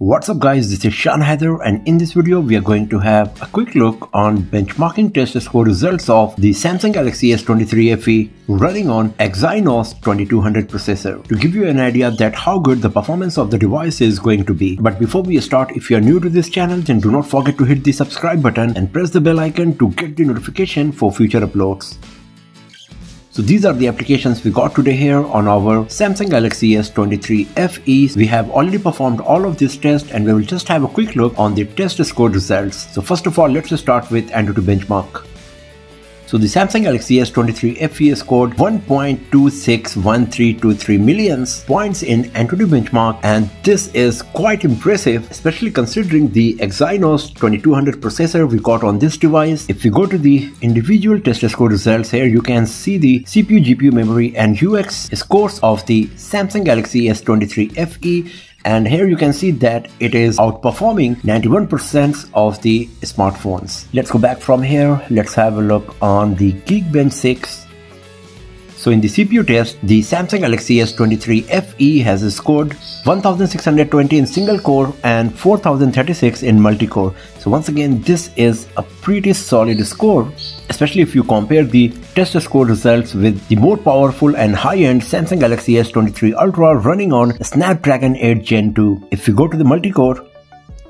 What's up guys, this is Shaan Haider, and in this video we are going to have a quick look on benchmarking test score results of the Samsung Galaxy S23 FE running on Exynos 2200 processor to give you an idea that how good the performance of the device is going to be. But before we start, if you are new to this channel then do not forget to hit the subscribe button and press the bell icon to get the notification for future uploads. So these are the applications we got today here on our Samsung Galaxy S23 FE. We have already performed all of this test and we will just have a quick look on the test score results. So first of all, let's start with AnTuTu Benchmark. So the Samsung Galaxy S23 FE scored 1.261323 million points in AnTuTu Benchmark, and this is quite impressive, especially considering the Exynos 2200 processor we got on this device. If we go to the individual test score results here, you can see the CPU, GPU, memory and UX scores of the Samsung Galaxy S23 FE. And here you can see that it is outperforming 91% of the smartphones. Let's go back from here. Let's have a look on the Geekbench 6. So in the CPU test, the Samsung Galaxy S23 FE has scored 1620 in single core and 4036 in multi-core. So once again, this is a pretty solid score, especially if you compare the test score results with the more powerful and high-end Samsung Galaxy S23 Ultra running on Snapdragon 8 Gen 2. If we go to the multi-core,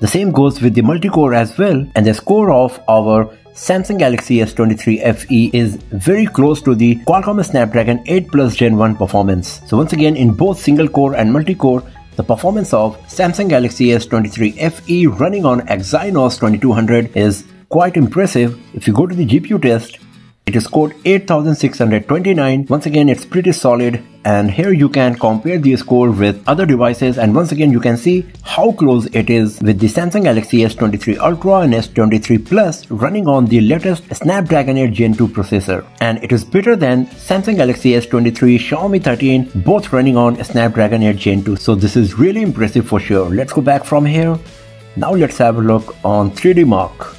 the same goes with the multi-core as well, and the score of our Samsung Galaxy S23 FE is very close to the Qualcomm Snapdragon 8 Plus Gen 1 performance. So once again, in both single core and multi-core, the performance of Samsung Galaxy S23 FE running on Exynos 2200 is quite impressive. If you go to the GPU test, it is scored 8629. Once again, it's pretty solid, and here you can compare the score with other devices, and once again you can see how close it is with the Samsung Galaxy S23 Ultra and S23 Plus running on the latest Snapdragon 8 Gen 2 processor, and it is better than Samsung Galaxy S23, Xiaomi 13, both running on Snapdragon 8 Gen 2. So this is really impressive for sure. Let's go back from here. Now let's have a look on 3DMark.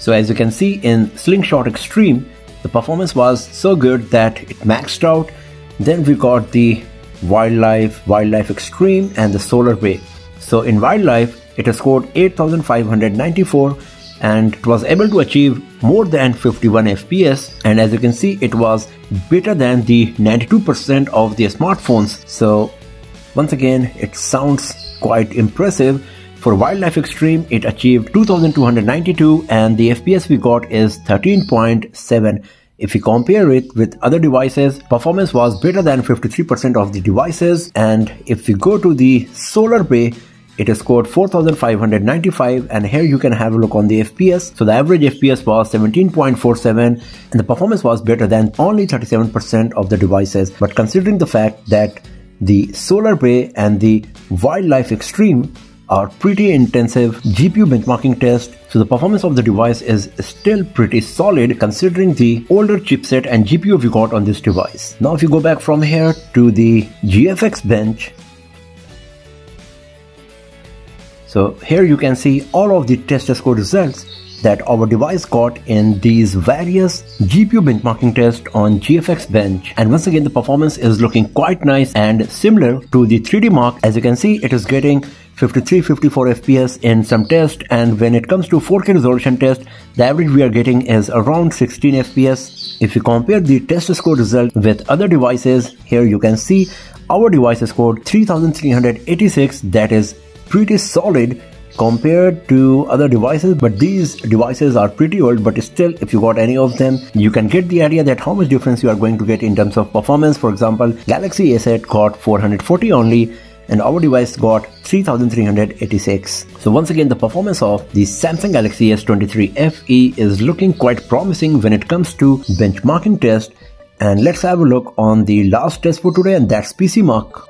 So as you can see in Slingshot Extreme, the performance was so good that it maxed out. Then we got the Wildlife Extreme and the Solar Wave. So in Wildlife, it has scored 8594 and it was able to achieve more than 51 FPS. And as you can see, it was better than the 92% of the smartphones. So once again, it sounds quite impressive. For Wildlife Extreme, it achieved 2292 and the FPS we got is 13.7. If we compare it with other devices, performance was better than 53% of the devices. And if we go to the Solar Bay, it has scored 4595, and here you can have a look on the FPS. So the average FPS was 17.47 and the performance was better than only 37% of the devices. But considering the fact that the Solar Bay and the Wildlife Extreme are pretty intensive GPU benchmarking test, so the performance of the device is still pretty solid considering the older chipset and GPU we got on this device. Now if you go back from here to the GFXBench, so here you can see all of the test score results that our device got in these various GPU benchmarking tests on GFXBench, and once again the performance is looking quite nice and similar to the 3DMark. As you can see, it is getting 53-54 FPS in some tests, and when it comes to 4K resolution test, the average we are getting is around 16 FPS. If you compare the test score result with other devices, here you can see our device scored 3386. That is pretty solid compared to other devices, but these devices are pretty old, but still if you got any of them, you can get the idea that how much difference you are going to get in terms of performance. For example, Galaxy S8 got 440 only and our device got 3386. So once again, the performance of the Samsung Galaxy S23 FE is looking quite promising when it comes to benchmarking test. And let's have a look on the last test for today, and that's PCMark.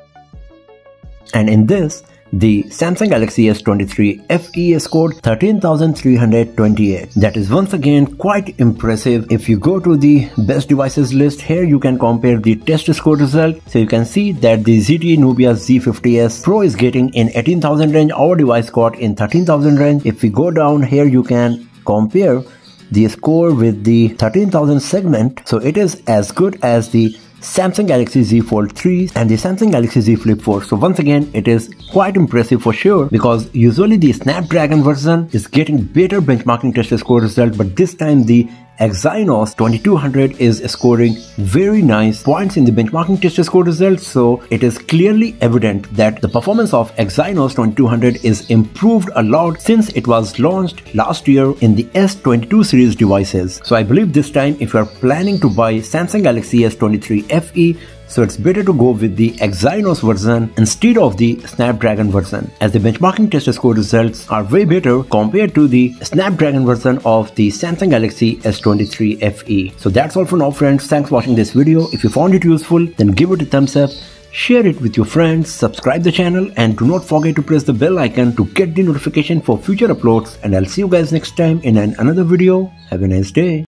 And in this, the Samsung Galaxy S23 FE scored 13,328. That is once again quite impressive. If you go to the best devices list here, you can compare the test score result. So you can see that the ZTE Nubia Z50s Pro is getting in 18,000 range. Our device got in 13,000 range. If we go down here, you can compare the score with the 13,000 segment. So it is as good as the Samsung Galaxy Z Fold 3 and the Samsung Galaxy Z Flip 4. So once again, it is quite impressive for sure, because usually the Snapdragon version is getting better benchmarking test score result, but this time the Exynos 2200 is scoring very nice points in the benchmarking test score results. So it is clearly evident that the performance of Exynos 2200 is improved a lot since it was launched last year in the S22 series devices. So I believe this time if you are planning to buy Samsung Galaxy S23 FE, so it's better to go with the Exynos version instead of the Snapdragon version, as the benchmarking test score results are way better compared to the Snapdragon version of the Samsung Galaxy S23 FE. So that's all for now, friends. Thanks for watching this video. If you found it useful, then give it a thumbs up, share it with your friends, subscribe the channel, and do not forget to press the bell icon to get the notification for future uploads. And I'll see you guys next time in another video. Have a nice day.